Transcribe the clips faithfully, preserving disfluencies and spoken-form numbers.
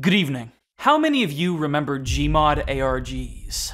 Good evening. How many of you remember Gmod A R Gs?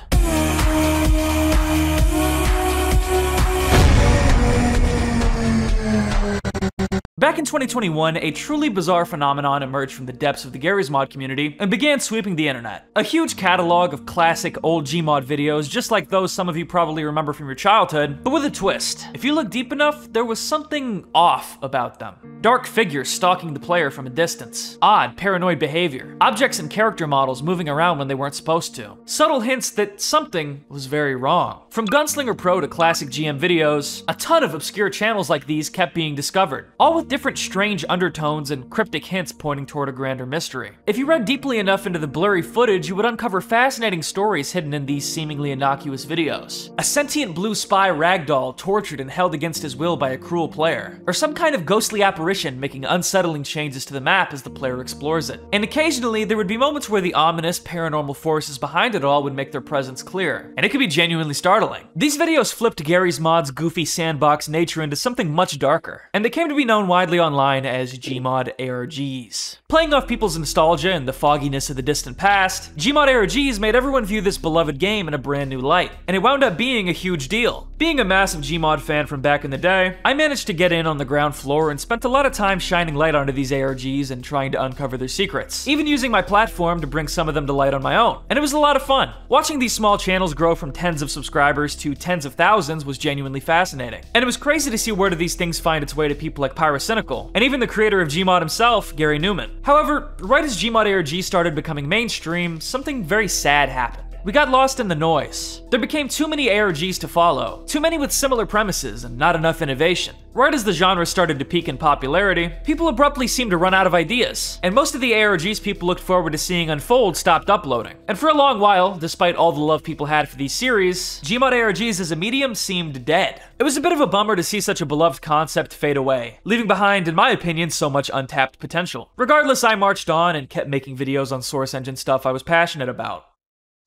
Back in twenty twenty-one, a truly bizarre phenomenon emerged from the depths of the Garry's Mod community and began sweeping the internet. A huge catalog of classic old Gmod videos, just like those some of you probably remember from your childhood, but with a twist. If you look deep enough, there was something off about them. Dark figures stalking the player from a distance, odd, paranoid behavior, objects and character models moving around when they weren't supposed to, subtle hints that something was very wrong. From Gunslinger Pro to Classic G M Videos, a ton of obscure channels like these kept being discovered, all with different strange undertones and cryptic hints pointing toward a grander mystery. If you read deeply enough into the blurry footage, you would uncover fascinating stories hidden in these seemingly innocuous videos. A sentient blue spy ragdoll tortured and held against his will by a cruel player, or some kind of ghostly apparition making unsettling changes to the map as the player explores it. And occasionally, there would be moments where the ominous, paranormal forces behind it all would make their presence clear, and it could be genuinely startling. These videos flipped Garry's Mod's goofy sandbox nature into something much darker, and they came to be known widely online as Gmod A R Gs. Playing off people's nostalgia and the fogginess of the distant past, Gmod A R Gs made everyone view this beloved game in a brand new light, and it wound up being a huge deal. Being a massive Gmod fan from back in the day, I managed to get in on the ground floor and spent a lot of time shining light onto these A R Gs and trying to uncover their secrets, even using my platform to bring some of them to light on my own. And it was a lot of fun. Watching these small channels grow from tens of subscribers to tens of thousands was genuinely fascinating. And it was crazy to see where do these things find its way to people like Pyrocynical, and even the creator of Gmod himself, Garry Newman. However, right as Gmod A R G started becoming mainstream, something very sad happened. We got lost in the noise. There became too many A R Gs to follow, too many with similar premises and not enough innovation. Right as the genre started to peak in popularity, people abruptly seemed to run out of ideas, and most of the A R Gs people looked forward to seeing unfold stopped uploading. And for a long while, despite all the love people had for these series, Gmod A R Gs as a medium seemed dead. It was a bit of a bummer to see such a beloved concept fade away, leaving behind, in my opinion, so much untapped potential. Regardless, I marched on and kept making videos on Source Engine stuff I was passionate about.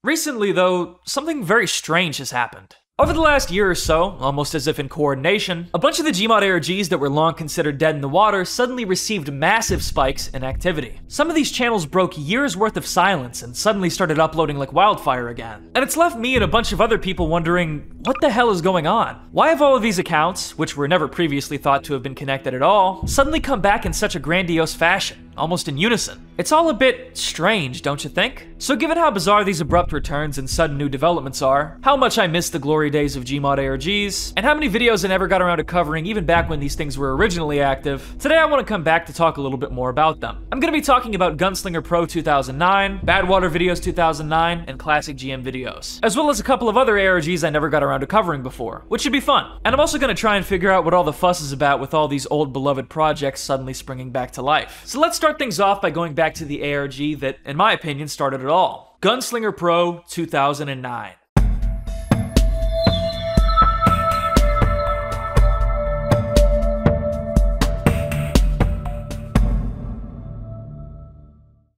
Recently, though, something very strange has happened. Over the last year or so, almost as if in coordination, a bunch of the Gmod A R Gs that were long considered dead in the water suddenly received massive spikes in activity. Some of these channels broke years worth of silence and suddenly started uploading like wildfire again. And it's left me and a bunch of other people wondering, what the hell is going on? Why have all of these accounts, which were never previously thought to have been connected at all, suddenly come back in such a grandiose fashion, almost in unison? It's all a bit strange, don't you think? So given how bizarre these abrupt returns and sudden new developments are, how much I miss the glory days of Gmod A R Gs, and how many videos I never got around to covering even back when these things were originally active, today I want to come back to talk a little bit more about them. I'm going to be talking about Gunslinger Pro two thousand nine, Badwater Videos two thousand nine, and Classic G M Videos, as well as a couple of other A R Gs I never got around to covering before, which should be fun. And I'm also going to try and figure out what all the fuss is about with all these old beloved projects suddenly springing back to life. So let's start things off by going back to the A R G that, in my opinion, started it all. Gunslinger Pro two thousand nine.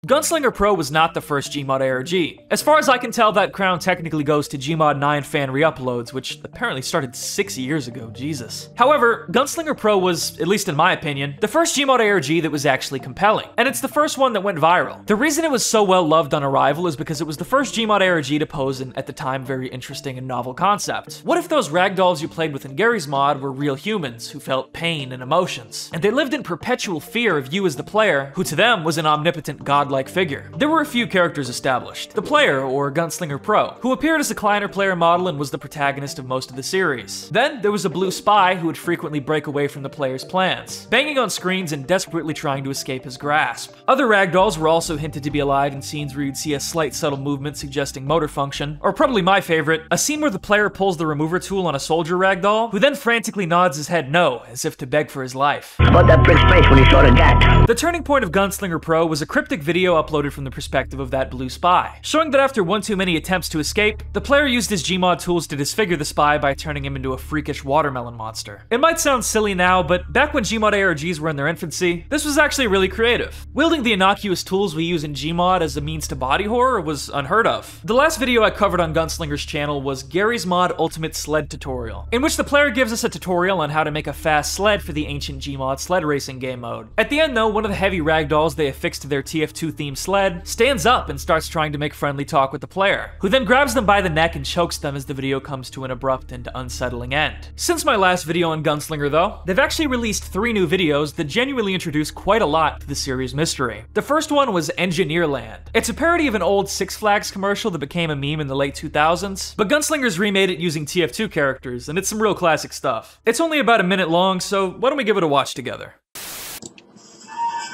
Gunslinger Pro was not the first Gmod A R G. As far as I can tell, that crown technically goes to Gmod nine fan reuploads, which apparently started six years ago, Jesus. However, Gunslinger Pro was, at least in my opinion, the first Gmod A R G that was actually compelling, and it's the first one that went viral. The reason it was so well loved on arrival is because it was the first Gmod A R G to pose an, at the time, very interesting and novel concept. What if those ragdolls you played with in Garry's Mod were real humans who felt pain and emotions, and they lived in perpetual fear of you as the player, who to them was an omnipotent godlike figure? There were a few characters established. The player, or Gunslinger Pro, who appeared as a Kleiner player model and was the protagonist of most of the series. Then there was a blue spy who would frequently break away from the player's plans, banging on screens and desperately trying to escape his grasp. Other ragdolls were also hinted to be alive in scenes where you'd see a slight subtle movement suggesting motor function, or probably my favorite, a scene where the player pulls the remover tool on a soldier ragdoll, who then frantically nods his head no, as if to beg for his life. What that prick's face when he shouted that? The turning point of Gunslinger Pro was a cryptic video uploaded from the perspective of that blue spy, showing that after one too many attempts to escape, the player used his Gmod tools to disfigure the spy by turning him into a freakish watermelon monster. It might sound silly now, but back when Gmod A R Gs were in their infancy, this was actually really creative. Wielding the innocuous tools we use in Gmod as a means to body horror was unheard of. The last video I covered on Gunslinger's channel was Garry's Mod Ultimate Sled Tutorial, in which the player gives us a tutorial on how to make a fast sled for the ancient Gmod sled racing game mode. At the end though, one of the heavy ragdolls they affixed to their T F two T F two-themed sled, stands up and starts trying to make friendly talk with the player, who then grabs them by the neck and chokes them as the video comes to an abrupt and unsettling end. Since my last video on Gunslinger though, they've actually released three new videos that genuinely introduce quite a lot to the series' mystery. The first one was Engineer Land. It's a parody of an old Six Flags commercial that became a meme in the late two thousands, but Gunslinger's remade it using T F two characters, and it's some real classic stuff. It's only about a minute long, so why don't we give it a watch together?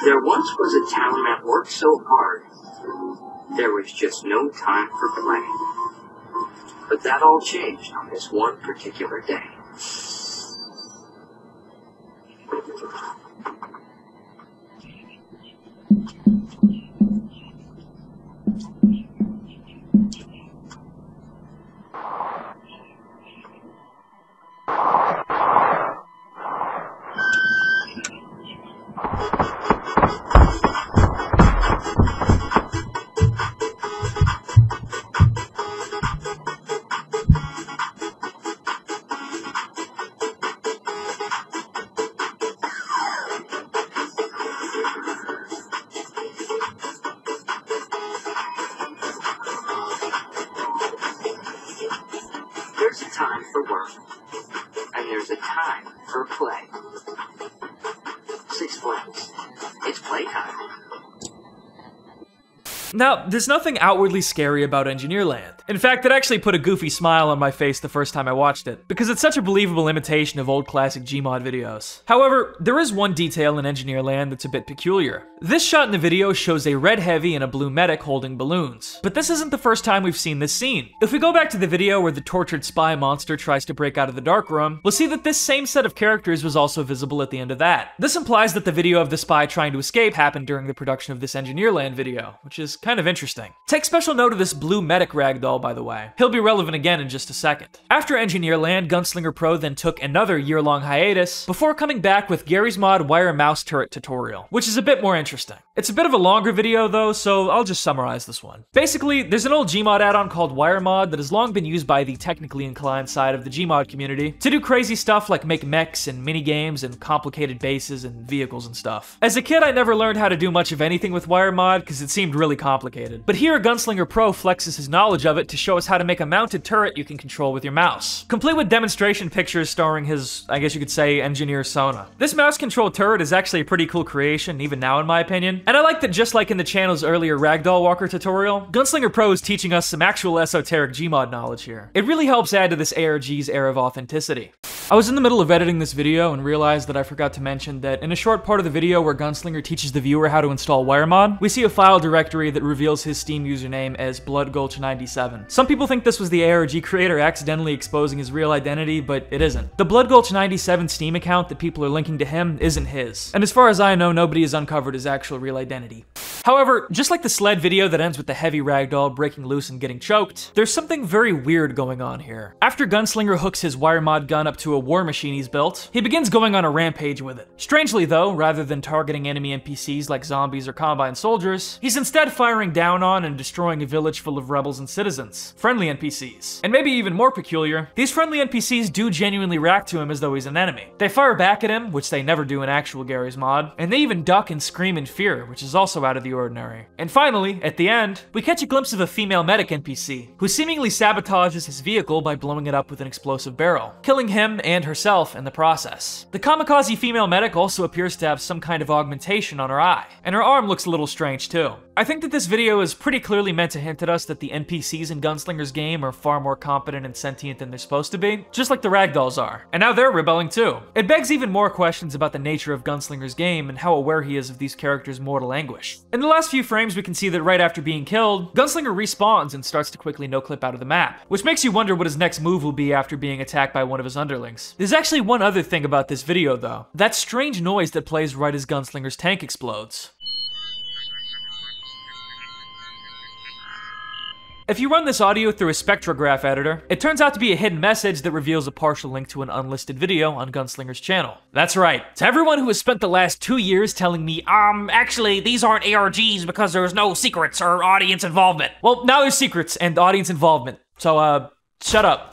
There once was a town that worked so hard, there was just no time for playing. But that all changed on this one particular day. Now, there's nothing outwardly scary about Engineer Land. In fact, it actually put a goofy smile on my face the first time I watched it, because it's such a believable imitation of old classic G mod videos. However, there is one detail in Engineer Land that's a bit peculiar. This shot in the video shows a red heavy and a blue medic holding balloons, but this isn't the first time we've seen this scene. If we go back to the video where the tortured spy monster tries to break out of the dark room, we'll see that this same set of characters was also visible at the end of that. This implies that the video of the spy trying to escape happened during the production of this Engineer Land video, which is kind of interesting. Take special note of this blue medic ragdoll, by the way. He'll be relevant again in just a second. After Engineer Land, Gunslinger Pro then took another year-long hiatus before coming back with Garry's Mod Wire Mouse Turret tutorial, which is a bit more interesting. It's a bit of a longer video though, so I'll just summarize this one. Basically, there's an old G mod add-on called Wire Mod that has long been used by the technically inclined side of the G mod community to do crazy stuff like make mechs and minigames and complicated bases and vehicles and stuff. As a kid, I never learned how to do much of anything with Wire Mod because it seemed really complicated, but here Gunslinger Pro flexes his knowledge of it to show us how to make a mounted turret you can control with your mouse, complete with demonstration pictures starring his, I guess you could say, engineer Sona. This mouse-controlled turret is actually a pretty cool creation, even now in my opinion, and I like that just like in the channel's earlier Ragdoll Walker tutorial, Gunslinger Pro is teaching us some actual esoteric G mod knowledge here. It really helps add to this A R G's air of authenticity. I was in the middle of editing this video and realized that I forgot to mention that in a short part of the video where Gunslinger teaches the viewer how to install Wire Mod, we see a file directory that reveals his Steam username as Blood Gulch ninety-seven. Some people think this was the A R G creator accidentally exposing his real identity, but it isn't. The Blood Gulch ninety-seven Steam account that people are linking to him isn't his, and as far as I know, nobody has uncovered his actual real identity. However, just like the sled video that ends with the heavy ragdoll breaking loose and getting choked, there's something very weird going on here. After Gunslinger hooks his Wire Mod gun up to a war machine he's built, he begins going on a rampage with it. Strangely though, rather than targeting enemy N P Cs like zombies or Combine soldiers, he's instead firing down on and destroying a village full of rebels and citizens. Friendly N P Cs. And maybe even more peculiar, these friendly N P Cs do genuinely react to him as though he's an enemy. They fire back at him, which they never do in actual Garry's Mod, and they even duck and scream in fear, which is also out of the ordinary. And finally, at the end, we catch a glimpse of a female medic N P C, who seemingly sabotages his vehicle by blowing it up with an explosive barrel, killing him and herself in the process. The kamikaze female medic also appears to have some kind of augmentation on her eye, and her arm looks a little strange too. I think that this video is pretty clearly meant to hint at us that the N P Cs in Gunslinger's game are far more competent and sentient than they're supposed to be, just like the ragdolls are. And now they're rebelling too. It begs even more questions about the nature of Gunslinger's game and how aware he is of these characters' mortal anguish. In the last few frames, we can see that right after being killed, Gunslinger respawns and starts to quickly noclip out of the map, which makes you wonder what his next move will be after being attacked by one of his underlings. There's actually one other thing about this video though, that strange noise that plays right as Gunslinger's tank explodes. If you run this audio through a spectrograph editor, it turns out to be a hidden message that reveals a partial link to an unlisted video on Gunslinger's channel. That's right. To everyone who has spent the last two years telling me, um, actually, these aren't A R Gs because there's no secrets or audience involvement. Well, now there's secrets and audience involvement. So, uh, shut up.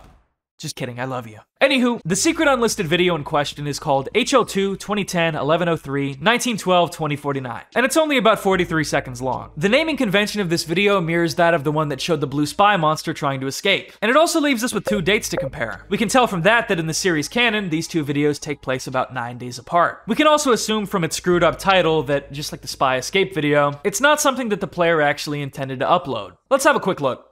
Just kidding, I love you. Anywho, the secret unlisted video in question is called H L two twenty ten eleven oh three nineteen twelve twenty forty-nine, and it's only about forty-three seconds long. The naming convention of this video mirrors that of the one that showed the blue spy monster trying to escape, and it also leaves us with two dates to compare. We can tell from that that in the series canon, these two videos take place about nine days apart. We can also assume from its screwed up title that, just like the spy escape video, it's not something that the player actually intended to upload. Let's have a quick look.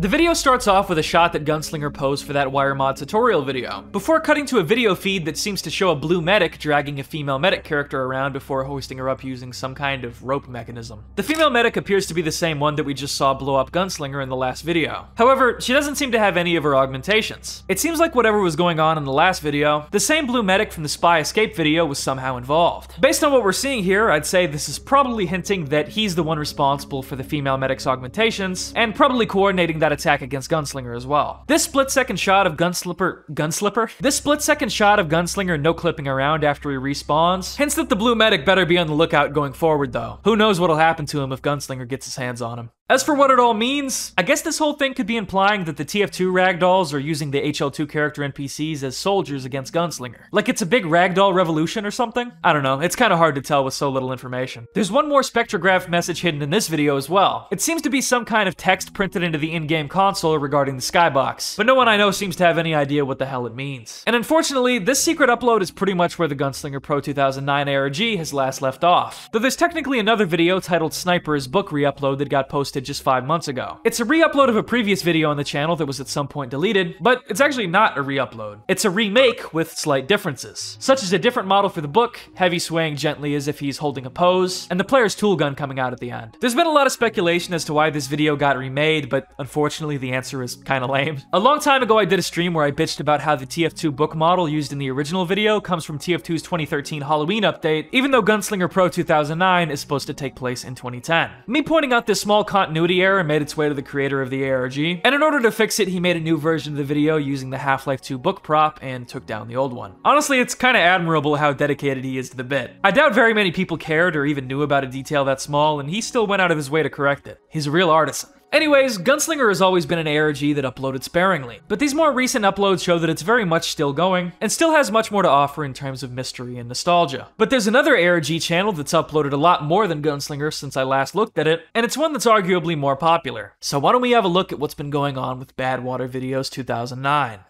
The video starts off with a shot that Gunslinger posed for that Wire Mod tutorial video, before cutting to a video feed that seems to show a blue medic dragging a female medic character around before hoisting her up using some kind of rope mechanism. The female medic appears to be the same one that we just saw blow up Gunslinger in the last video. However, she doesn't seem to have any of her augmentations. It seems like whatever was going on in the last video, the same blue medic from the spy escape video was somehow involved. Based on what we're seeing here, I'd say this is probably hinting that he's the one responsible for the female medic's augmentations, and probably coordinating that attack against Gunslinger as well. This split-second shot of Gunslipper... Gunslipper? This split-second shot of Gunslinger no-clipping around after he respawns hints that the blue medic better be on the lookout going forward, though. Who knows what'll happen to him if Gunslinger gets his hands on him. As for what it all means, I guess this whole thing could be implying that the T F two ragdolls are using the H L two character N P Cs as soldiers against Gunslinger. Like it's a big ragdoll revolution or something? I don't know, it's kind of hard to tell with so little information. There's one more spectrograph message hidden in this video as well. It seems to be some kind of text printed into the in-game console regarding the skybox, but no one I know seems to have any idea what the hell it means. And unfortunately, this secret upload is pretty much where the Gunslinger Pro two thousand nine A R G has last left off. Though there's technically another video titled Sniper's Book Reupload that got posted just five months ago. It's a re-upload of a previous video on the channel that was at some point deleted, but it's actually not a re-upload. It's a remake with slight differences, such as a different model for the book, Heavy swaying gently as if he's holding a pose, and the player's tool gun coming out at the end. There's been a lot of speculation as to why this video got remade, but unfortunately the answer is kinda lame. A long time ago I did a stream where I bitched about how the T F two book model used in the original video comes from T F two's twenty thirteen Halloween update, even though Gunslinger Pro two thousand nine is supposed to take place in twenty ten. Me pointing out this small continuity continuity error made its way to the creator of the A R G, and in order to fix it, he made a new version of the video using the Half-Life two book prop and took down the old one. Honestly, it's kinda admirable how dedicated he is to the bit. I doubt very many people cared or even knew about a detail that small, and he still went out of his way to correct it. He's a real artisan. Anyways, Gunslinger has always been an A R G that uploaded sparingly, but these more recent uploads show that it's very much still going, and still has much more to offer in terms of mystery and nostalgia. But there's another A R G channel that's uploaded a lot more than Gunslinger since I last looked at it, and it's one that's arguably more popular. So why don't we have a look at what's been going on with Badwater Videos two thousand nine.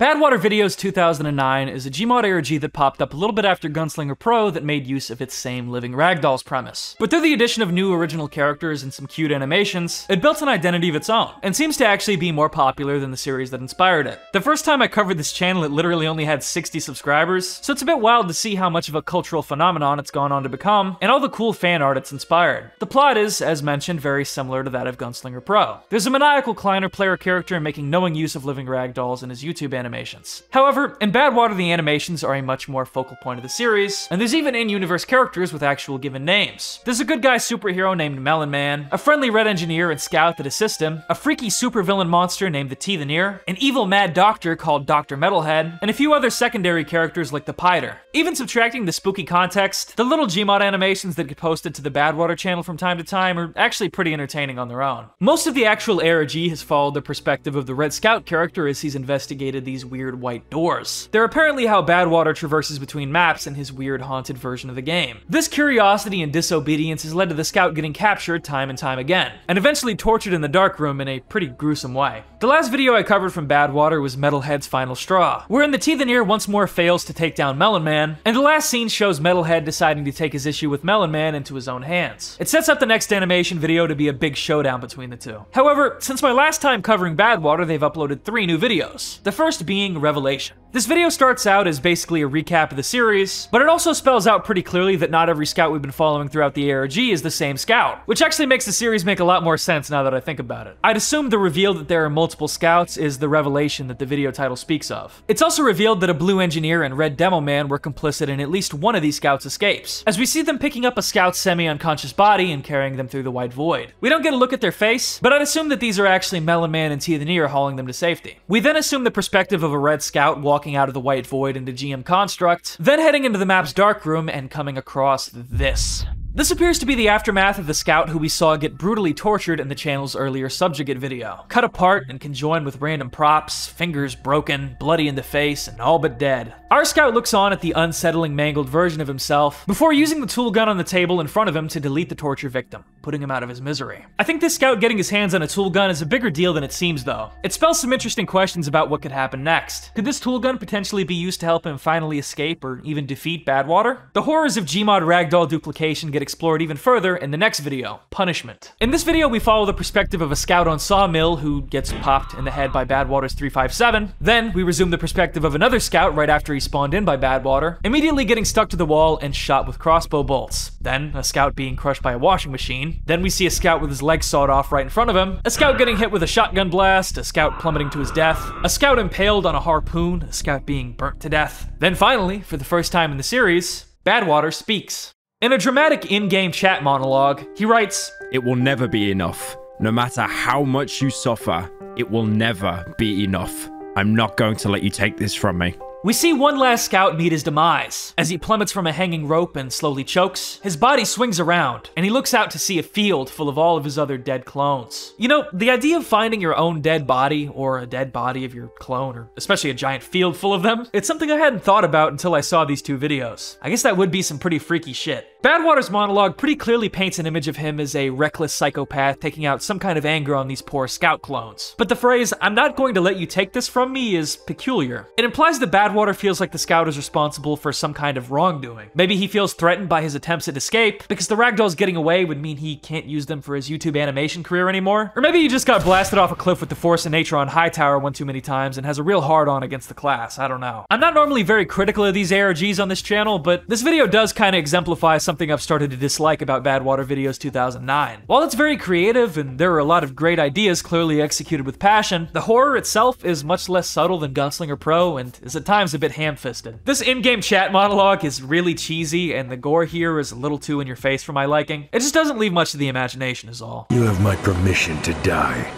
Badwater Videos two thousand nine is a Gmod A R G that popped up a little bit after Gunslinger Pro that made use of its same living ragdolls premise. But through the addition of new original characters and some cute animations, it built an identity of its own, and seems to actually be more popular than the series that inspired it. The first time I covered this channel it literally only had sixty subscribers, so it's a bit wild to see how much of a cultural phenomenon it's gone on to become, and all the cool fan art it's inspired. The plot is, as mentioned, very similar to that of Gunslinger Pro. There's a maniacal Kleiner player character making knowing use of living ragdolls in his YouTube animation. Animations. However, in Badwater the animations are a much more focal point of the series, and there's even in-universe characters with actual given names. There's a good guy superhero named Melon Man, a friendly red engineer and scout that assists him, a freaky supervillain monster named the Teethanir, an evil mad doctor called Doctor Metalhead, and a few other secondary characters like the Piter. Even subtracting the spooky context, the little Gmod animations that get posted to the Badwater channel from time to time are actually pretty entertaining on their own. Most of the actual A R G has followed the perspective of the Red Scout character as he's investigated these weird white doors. They're apparently how Badwater traverses between maps in his weird haunted version of the game. This curiosity and disobedience has led to the scout getting captured time and time again, and eventually tortured in the dark room in a pretty gruesome way. The last video I covered from Badwater was Metalhead's Final Straw, wherein the Teethanir once more fails to take down Melon Man, and the last scene shows Metalhead deciding to take his issue with Melon Man into his own hands. It sets up the next animation video to be a big showdown between the two. However, since my last time covering Badwater, they've uploaded three new videos. The first being revelation. This video starts out as basically a recap of the series, but it also spells out pretty clearly that not every scout we've been following throughout the A R G is the same scout, which actually makes the series make a lot more sense now that I think about it. I'd assume the reveal that there are multiple scouts is the revelation that the video title speaks of. It's also revealed that a blue engineer and red demo man were complicit in at least one of these scouts' escapes, as we see them picking up a scout's semi-unconscious body and carrying them through the wide void. We don't get a look at their face, but I'd assume that these are actually Melon Man and Teethanir hauling them to safety. We then assume the perspective of a red scout walking out of the white void into G M Construct, then heading into the map's dark room and coming across this. This appears to be the aftermath of the scout who we saw get brutally tortured in the channel's earlier Subjugate video. Cut apart and conjoined with random props, fingers broken, bloody in the face, and all but dead. Our scout looks on at the unsettling, mangled version of himself before using the tool gun on the table in front of him to delete the torture victim, putting him out of his misery. I think this scout getting his hands on a tool gun is a bigger deal than it seems, though. It spells some interesting questions about what could happen next. Could this tool gun potentially be used to help him finally escape or even defeat Badwater? The horrors of Gmod ragdoll duplication get explored even further in the next video, Punishment. In this video, we follow the perspective of a scout on Sawmill who gets popped in the head by Badwater's three five seven. Then, we resume the perspective of another scout right after he spawned in by Badwater, immediately getting stuck to the wall and shot with crossbow bolts. Then, a scout being crushed by a washing machine. Then we see a scout with his leg sawed off right in front of him, a scout getting hit with a shotgun blast, a scout plummeting to his death, a scout impaled on a harpoon, a scout being burnt to death. Then finally, for the first time in the series, Badwater speaks. In a dramatic in-game chat monologue, he writes, "It will never be enough. No matter how much you suffer, it will never be enough. I'm not going to let you take this from me." We see one last scout meet his demise. As he plummets from a hanging rope and slowly chokes, his body swings around, and he looks out to see a field full of all of his other dead clones. You know, the idea of finding your own dead body, or a dead body of your clone, or especially a giant field full of them, it's something I hadn't thought about until I saw these two videos. I guess that would be some pretty freaky shit. Badwater's monologue pretty clearly paints an image of him as a reckless psychopath taking out some kind of anger on these poor scout clones. But the phrase, "I'm not going to let you take this from me," is peculiar. It implies that Badwater Badwater feels like the scout is responsible for some kind of wrongdoing. Maybe he feels threatened by his attempts at escape, because the ragdolls getting away would mean he can't use them for his YouTube animation career anymore. Or maybe he just got blasted off a cliff with the force of nature on Hightower one too many times and has a real hard-on against the class, I don't know. I'm not normally very critical of these A R Gs on this channel, but this video does kinda exemplify something I've started to dislike about Badwater Videos two thousand nine. While it's very creative, and there are a lot of great ideas clearly executed with passion, the horror itself is much less subtle than Gunslinger Pro, and is at times a bit ham-fisted. This in-game chat monologue is really cheesy, and the gore here is a little too in your face for my liking. It just doesn't leave much to the imagination is all. You have my permission to die.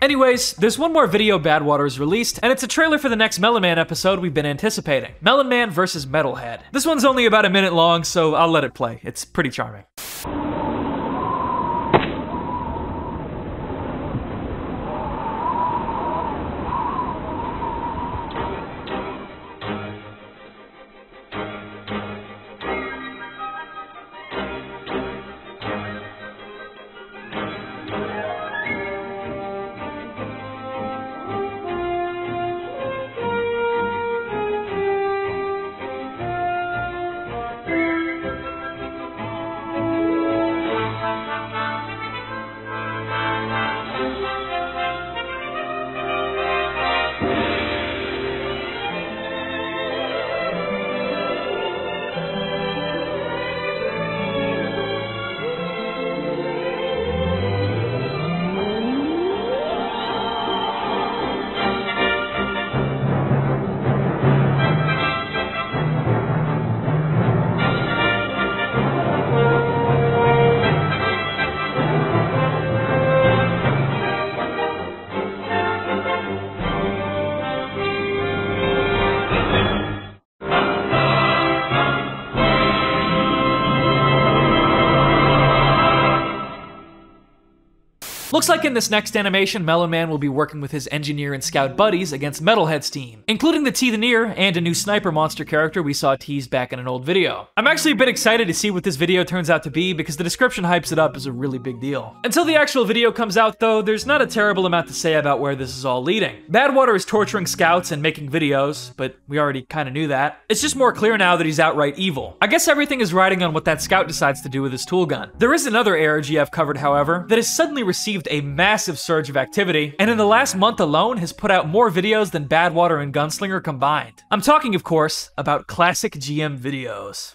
Anyways, there's one more video Badwater has released, and it's a trailer for the next Melon Man episode we've been anticipating. Melon Man versus Metalhead. This one's only about a minute long, so I'll let it play. It's pretty charming. Looks like in this next animation, Melon Man will be working with his engineer and scout buddies against Metalhead's team, including the Teethanir and a new sniper monster character we saw teased back in an old video. I'm actually a bit excited to see what this video turns out to be because the description hypes it up as a really big deal. Until the actual video comes out though, there's not a terrible amount to say about where this is all leading. Badwater is torturing scouts and making videos, but we already kinda knew that. It's just more clear now that he's outright evil. I guess everything is riding on what that scout decides to do with his tool gun. There is another A R G I've covered, however, that has suddenly received received a massive surge of activity, and in the last month alone has put out more videos than Badwater and Gunslinger combined. I'm talking, of course, about Classic G M Videos.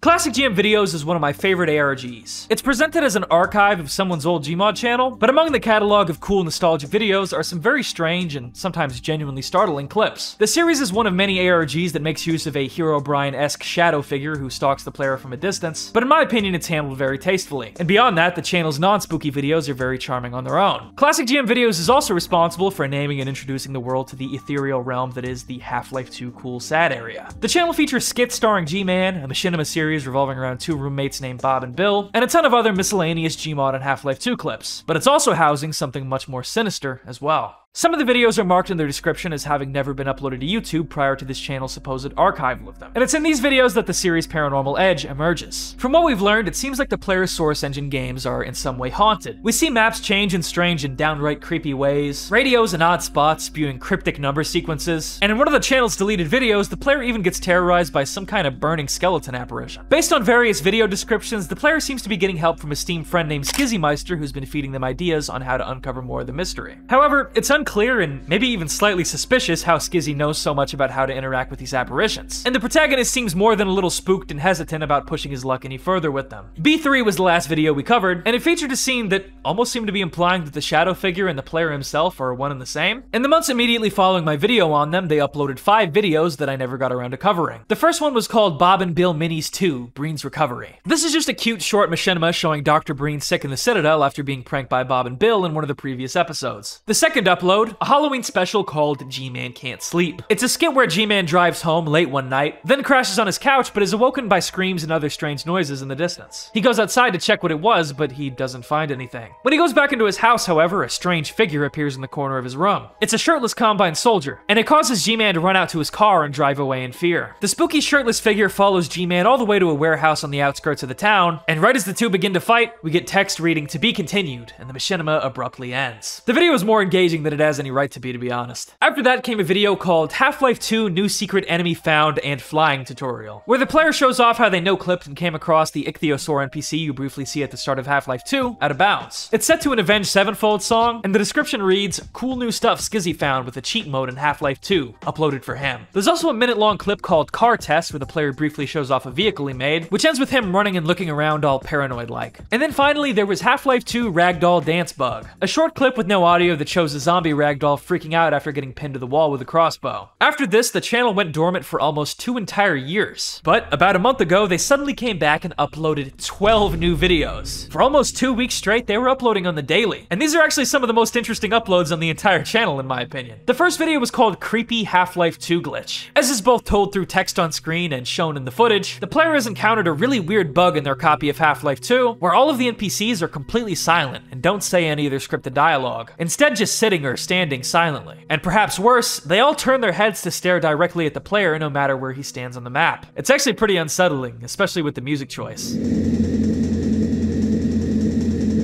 Classic G M Videos is one of my favorite A R Gs. It's presented as an archive of someone's old Gmod channel, but among the catalog of cool nostalgia videos are some very strange and sometimes genuinely startling clips. The series is one of many A R Gs that makes use of a Hero Brian-esque shadow figure who stalks the player from a distance, but in my opinion it's handled very tastefully. And beyond that, the channel's non-spooky videos are very charming on their own. Classic G M Videos is also responsible for naming and introducing the world to the ethereal realm that is the Half-Life two Cool Sad area. The channel features skits starring G-Man, a machinima series revolving around two roommates named Bob and Bill, and a ton of other miscellaneous Gmod and Half-Life two clips, but it's also housing something much more sinister as well. Some of the videos are marked in their description as having never been uploaded to YouTube prior to this channel's supposed archival of them, and it's in these videos that the series' paranormal edge emerges. From what we've learned, it seems like the player's Source Engine games are in some way haunted. We see maps change in strange and downright creepy ways, radios in odd spots spewing cryptic number sequences, and in one of the channel's deleted videos, the player even gets terrorized by some kind of burning skeleton apparition. Based on various video descriptions, the player seems to be getting help from a Steam friend named SkizzyMeister who's been feeding them ideas on how to uncover more of the mystery. However, it's unclear and maybe even slightly suspicious how Skizzy knows so much about how to interact with these apparitions, and the protagonist seems more than a little spooked and hesitant about pushing his luck any further with them. B three was the last video we covered, and it featured a scene that almost seemed to be implying that the shadow figure and the player himself are one and the same. In the months immediately following my video on them, they uploaded five videos that I never got around to covering. The first one was called Bob and Bill Minis two, Breen's Recovery. This is just a cute short machinima showing Doctor Breen sick in the Citadel after being pranked by Bob and Bill in one of the previous episodes. The second upload Upload, a Halloween special called G-Man Can't Sleep. It's a skit where G-Man drives home late one night, then crashes on his couch but is awoken by screams and other strange noises in the distance. He goes outside to check what it was, but he doesn't find anything. When he goes back into his house, however, a strange figure appears in the corner of his room. It's a shirtless Combine soldier, and it causes G-Man to run out to his car and drive away in fear. The spooky shirtless figure follows G-Man all the way to a warehouse on the outskirts of the town, and right as the two begin to fight, we get text reading "to be continued," and the machinima abruptly ends. The video is more engaging than it has any right to be, to be honest. After that came a video called Half-Life two New Secret Enemy Found and Flying Tutorial, where the player shows off how they no-clipped and came across the Ichthyosaur N P C you briefly see at the start of Half-Life two, out of bounds. It's set to an Avenged Sevenfold song, and the description reads, "Cool new stuff Skizzy found with a cheat mode in Half-Life two, uploaded for him." There's also a minute-long clip called Car Test, where the player briefly shows off a vehicle he made, which ends with him running and looking around all paranoid-like. And then finally, there was Half-Life two Ragdoll Dance Bug, a short clip with no audio that shows a zombie ragdoll freaking out after getting pinned to the wall with a crossbow. After this, the channel went dormant for almost two entire years, but about a month ago they suddenly came back and uploaded twelve new videos. For almost two weeks straight they were uploading on the daily, and these are actually some of the most interesting uploads on the entire channel in my opinion. The first video was called Creepy Half-Life two Glitch. As is both told through text on screen and shown in the footage, the player has encountered a really weird bug in their copy of Half-Life two where all of the N P Cs are completely silent and don't say any of their scripted dialogue, instead just sitting or standing silently. And perhaps worse, they all turn their heads to stare directly at the player no matter where he stands on the map. It's actually pretty unsettling, especially with the music choice.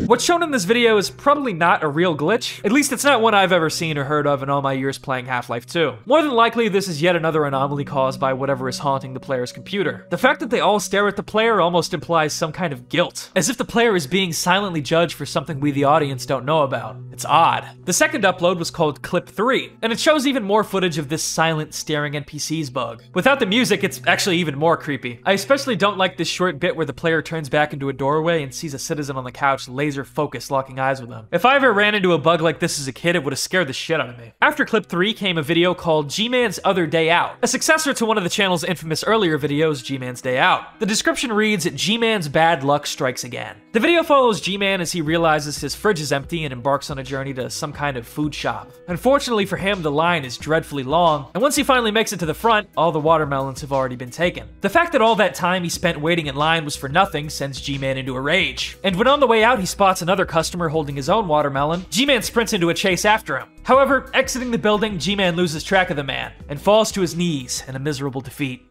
What's shown in this video is probably not a real glitch. At least it's not one I've ever seen or heard of in all my years playing Half-Life two. More than likely, this is yet another anomaly caused by whatever is haunting the player's computer. The fact that they all stare at the player almost implies some kind of guilt, as if the player is being silently judged for something we the audience don't know about. It's odd. The second upload was called Clip three, and it shows even more footage of this silent staring N P Cs bug. Without the music, it's actually even more creepy. I especially don't like this short bit where the player turns back into a doorway and sees a citizen on the couch laser focused, locking eyes with them. If I ever ran into a bug like this as a kid, it would have scared the shit out of me. After Clip three came a video called G-Man's Other Day Out, a successor to one of the channel's infamous earlier videos, G-Man's Day Out. The description reads, "G-Man's bad luck strikes again." The video follows G-Man as he realizes his fridge is empty and embarks on a journey to some kind of food shop. Unfortunately for him, the line is dreadfully long, and once he finally makes it to the front, all the watermelons have already been taken. The fact that all that time he spent waiting in line was for nothing sends G-Man into a rage, and when on the way out he spots another customer holding his own watermelon, G-Man sprints into a chase after him. However, exiting the building, G-Man loses track of the man and falls to his knees in a miserable defeat.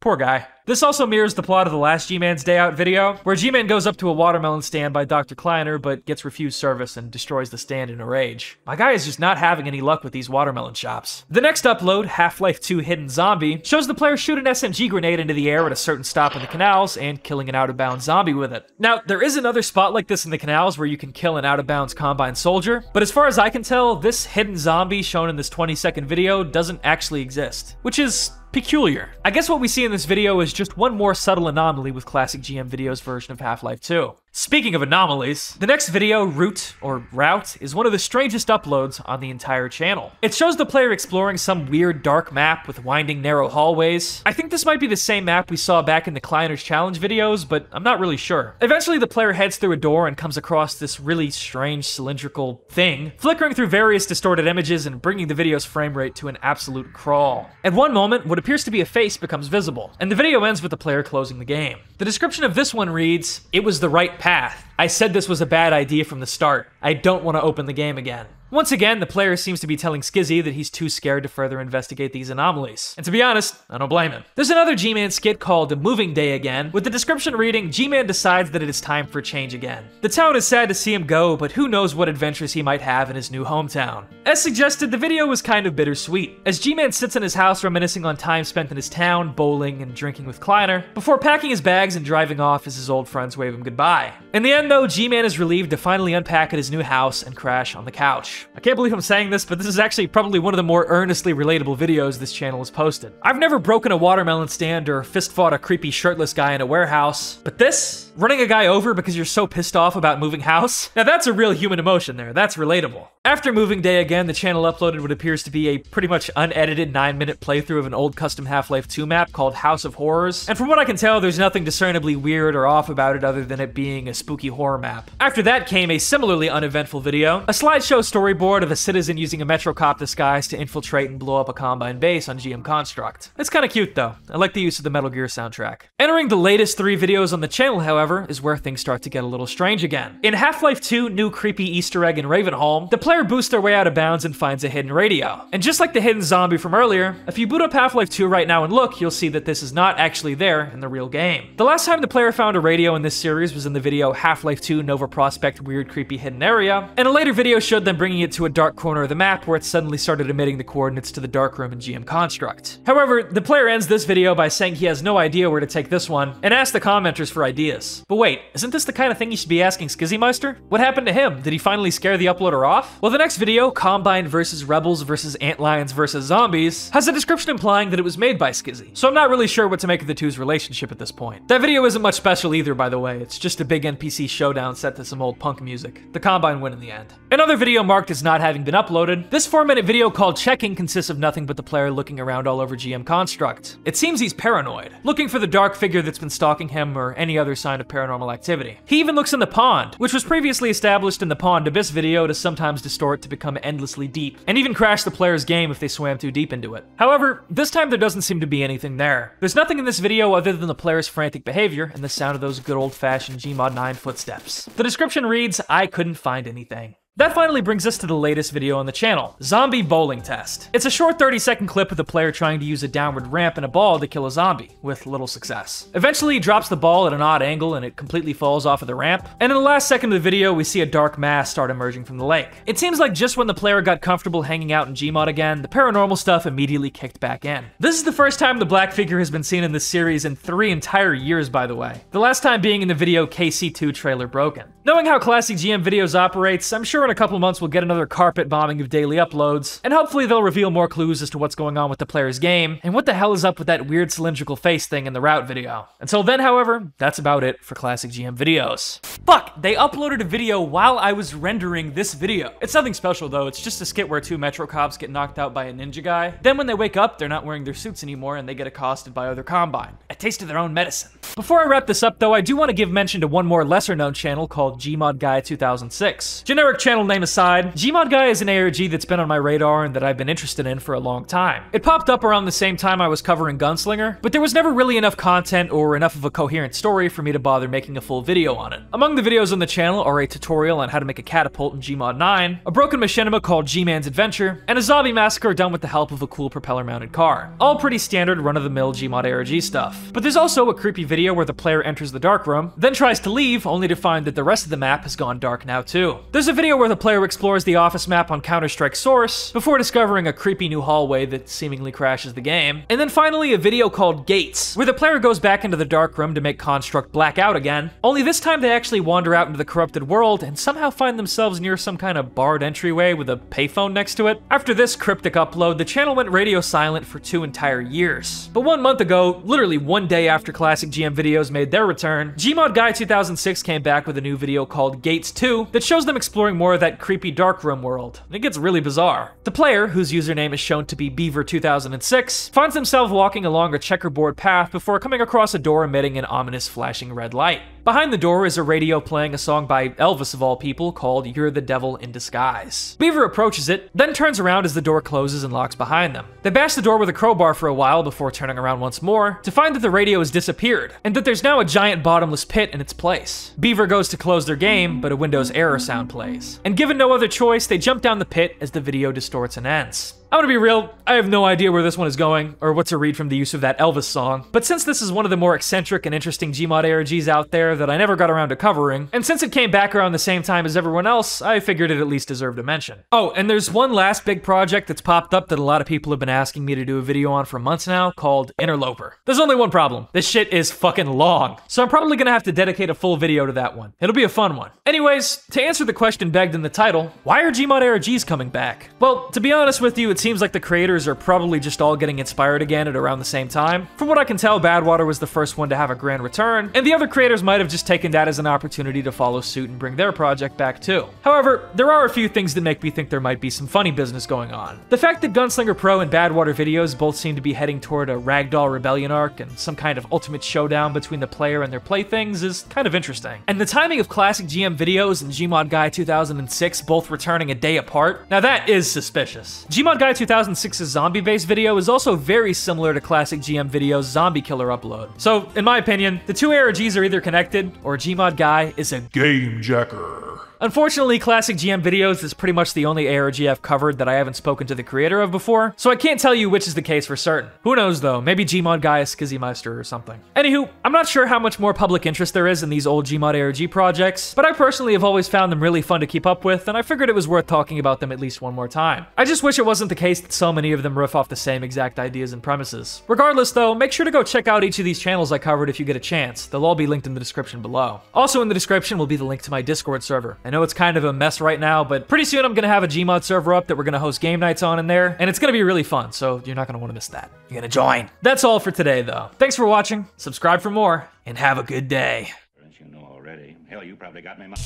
Poor guy. This also mirrors the plot of the last G-Man's Day Out video, where G-Man goes up to a watermelon stand by Doctor Kleiner, but gets refused service and destroys the stand in a rage. My guy is just not having any luck with these watermelon shops. The next upload, Half-Life two Hidden Zombie, shows the player shoot an S M G grenade into the air at a certain stop in the canals and killing an out-of-bounds zombie with it. Now, there is another spot like this in the canals where you can kill an out-of-bounds Combine soldier, but as far as I can tell, this hidden zombie shown in this twenty second video doesn't actually exist, which is peculiar. I guess what we see in this video is just one more subtle anomaly with Classic G M Videos version of Half-Life two. Speaking of anomalies, the next video, Route, or Route, is one of the strangest uploads on the entire channel. It shows the player exploring some weird dark map with winding narrow hallways. I think this might be the same map we saw back in the Kleiner's Challenge videos, but I'm not really sure. Eventually, the player heads through a door and comes across this really strange cylindrical thing, flickering through various distorted images and bringing the video's frame rate to an absolute crawl. At one moment, what appears to be a face becomes visible, and the video ends with the player closing the game. The description of this one reads, "It was the right path. I said this was a bad idea from the start. I don't want to open the game again." Once again, the player seems to be telling Skizzy that he's too scared to further investigate these anomalies. And to be honest, I don't blame him. There's another G-Man skit called Moving Day Again, with the description reading, "G-Man decides that it is time for change again. The town is sad to see him go, but who knows what adventures he might have in his new hometown." As suggested, the video was kind of bittersweet, as G-Man sits in his house reminiscing on time spent in his town, bowling and drinking with Kleiner, before packing his bags and driving off as his old friends wave him goodbye. In the end though, G-Man is relieved to finally unpack at his new house and crash on the couch. I can't believe I'm saying this, but this is actually probably one of the more earnestly relatable videos this channel has posted. I've never broken a watermelon stand or fist fought a creepy shirtless guy in a warehouse, but this? Running a guy over because you're so pissed off about moving house? Now that's a real human emotion there, that's relatable. After Moving Day Again, the channel uploaded what appears to be a pretty much unedited nine minute playthrough of an old custom Half-Life two map called House of Horrors, and from what I can tell, there's nothing discernibly weird or off about it other than it being a spooky horror map. After that came a similarly uneventful video, a slideshow story board of a citizen using a Metrocop disguise to infiltrate and blow up a Combine base on G M Construct. It's kinda cute though. I like the use of the Metal Gear soundtrack. Entering the latest three videos on the channel, however, is where things start to get a little strange again. In Half-Life two New Creepy Easter Egg in Ravenholm, the player boosts their way out of bounds and finds a hidden radio. And just like the hidden zombie from earlier, if you boot up Half-Life two right now and look, you'll see that this is not actually there in the real game. The last time the player found a radio in this series was in the video Half-Life two Nova Prospect Weird Creepy Hidden Area, and a later video showed them bringing it to a dark corner of the map where it suddenly started emitting the coordinates to the dark room in G M Construct. However, the player ends this video by saying he has no idea where to take this one, and asks the commenters for ideas. But wait, isn't this the kind of thing you should be asking SkizzyMeister? What happened to him? Did he finally scare the uploader off? Well, the next video, Combine versus Rebels versus Antlions versus Zombies, has a description implying that it was made by Skizzy, so I'm not really sure what to make of the two's relationship at this point. That video isn't much special either, by the way, it's just a big N P C showdown set to some old punk music. The Combine win in the end. Another video marked as not having been uploaded, this four minute video called Checking consists of nothing but the player looking around all over G M Construct. It seems he's paranoid, looking for the dark figure that's been stalking him or any other sign of paranormal activity. He even looks in the pond, which was previously established in the Pond Abyss video to sometimes distort to become endlessly deep, and even crash the player's game if they swam too deep into it. However, this time there doesn't seem to be anything there. There's nothing in this video other than the player's frantic behavior and the sound of those good old-fashioned G mod nine footsteps. The description reads, "I couldn't find anything." That finally brings us to the latest video on the channel, Zombie Bowling Test. It's a short thirty second clip of the player trying to use a downward ramp and a ball to kill a zombie, with little success. Eventually he drops the ball at an odd angle and it completely falls off of the ramp, and in the last second of the video we see a dark mass start emerging from the lake. It seems like just when the player got comfortable hanging out in Gmod again, the paranormal stuff immediately kicked back in. This is the first time the black figure has been seen in this series in three entire years, by the way, the last time being in the video K C two Trailer Broken. Knowing how Classic G M Videos operates, I'm sure in a couple months we'll get another carpet bombing of daily uploads, and hopefully they'll reveal more clues as to what's going on with the player's game, and what the hell is up with that weird cylindrical face thing in the Route video. Until then, however, that's about it for Classic G M Videos. Fuck, they uploaded a video while I was rendering this video. It's nothing special though, it's just a skit where two Metro cops get knocked out by a ninja guy. Then when they wake up, they're not wearing their suits anymore and they get accosted by other Combine. taste of their own medicine. Before I wrap this up though, I do want to give mention to one more lesser known channel called G Mod Guy two thousand six. Generic channel name aside, GModGuy is an A R G that's been on my radar and that I've been interested in for a long time. It popped up around the same time I was covering Gunslinger, but there was never really enough content or enough of a coherent story for me to bother making a full video on it. Among the videos on the channel are a tutorial on how to make a catapult in G Mod nine, a broken machinima called G-Man's Adventure, and a zombie massacre done with the help of a cool propeller-mounted car. All pretty standard run-of-the-mill Gmod A R G stuff. But there's also a creepy video where the player enters the dark room, then tries to leave, only to find that the rest of the map has gone dark now too. There's a video where the player explores the office map on Counter Strike Source, before discovering a creepy new hallway that seemingly crashes the game. And then finally a video called Gates, where the player goes back into the dark room to make Construct black out again, only this time they actually wander out into the corrupted world and somehow find themselves near some kind of barred entryway with a payphone next to it. After this cryptic upload, the channel went radio silent for two entire years. But one month ago, literally one day after Classic G M Videos made their return, G Mod Guy two thousand six came back with a new video called Gates two that shows them exploring more of that creepy dark room world. It gets really bizarre. The player, whose username is shown to be Beaver two thousand six, finds himself walking along a checkerboard path before coming across a door emitting an ominous flashing red light. Behind the door is a radio playing a song by Elvis of all people called You're the Devil in Disguise. Beaver approaches it, then turns around as the door closes and locks behind them. They bash the door with a crowbar for a while before turning around once more, to find that the radio has disappeared, and that there's now a giant bottomless pit in its place. Beaver goes to close their game, but a Windows error sound plays. And given no other choice, they jump down the pit as the video distorts and ends. I'm gonna be real, I have no idea where this one is going, or what to read from the use of that Elvis song, but since this is one of the more eccentric and interesting Gmod A R Gs out there that I never got around to covering, and since it came back around the same time as everyone else, I figured it at least deserved a mention. Oh, and there's one last big project that's popped up that a lot of people have been asking me to do a video on for months now, called Interloper. There's only one problem. This shit is fucking long, so I'm probably gonna have to dedicate a full video to that one. It'll be a fun one. Anyways, to answer the question begged in the title, why are Gmod A R Gs coming back? Well, to be honest with you, it's seems like the creators are probably just all getting inspired again at around the same time. From what I can tell, Badwater was the first one to have a grand return, and the other creators might have just taken that as an opportunity to follow suit and bring their project back too. However, there are a few things that make me think there might be some funny business going on. The fact that Gunslinger Pro and Badwater Videos both seem to be heading toward a Ragdoll Rebellion arc and some kind of ultimate showdown between the player and their playthings is kind of interesting. And the timing of Classic G M Videos and G Mod Guy two thousand six both returning a day apart, now that is suspicious. G Mod Guy two thousand six's zombie-based video is also very similar to Classic G M Video's zombie killer upload. So, in my opinion, the two A R Gs are either connected, or GModGuy is a game jacker. Unfortunately, Classic G M Videos is pretty much the only A R G I've covered that I haven't spoken to the creator of before, so I can't tell you which is the case for certain. Who knows though, maybe GModGuy is SkizzyMeister or something. Anywho, I'm not sure how much more public interest there is in these old Gmod A R G projects, but I personally have always found them really fun to keep up with, and I figured it was worth talking about them at least one more time. I just wish it wasn't the case that so many of them riff off the same exact ideas and premises. Regardless though, make sure to go check out each of these channels I covered if you get a chance. They'll all be linked in the description below. Also in the description will be the link to my Discord server. I know it's kind of a mess right now, but pretty soon I'm gonna have a Gmod server up that we're gonna host game nights on in there, and it's gonna be really fun, so you're not gonna wanna miss that. You're gonna join. That's all for today, though. Thanks for watching, subscribe for more, and have a good day. As you know already, hell, you probably got my money.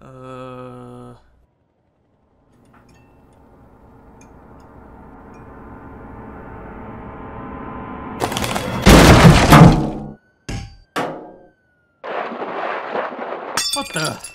Uh... What the...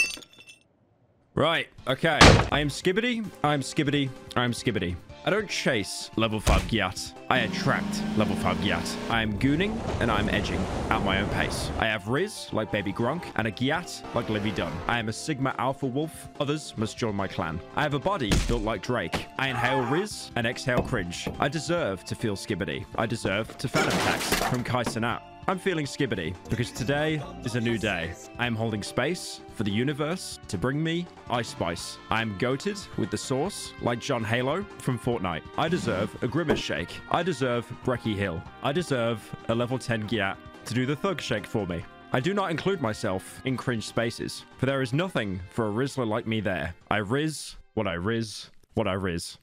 Right, okay. I am Skibbity, I'm Skibbity, I'm Skibbity. I don't chase level five Gyat. I attract level five Gyat. I am gooning and I am edging at my own pace. I have Riz, like Baby Gronk, and a Gyat, like Livy Dunn. I am a Sigma Alpha Wolf. Others must join my clan. I have a body built like Drake. I inhale Riz and exhale cringe. I deserve to feel Skibbity. I deserve to Phantom Tax from Kai Sanat. I'm feeling Skibbity because today is a new day. I am holding space for the universe to bring me Ice Spice. I am goated with the sauce like John Halo from Fortnite. I deserve a Grimace Shake. I deserve Brecky Hill. I deserve a level ten Gyat to do the Thug Shake for me. I do not include myself in cringe spaces, for there is nothing for a Rizzler like me there. I Riz what I Riz what I Riz.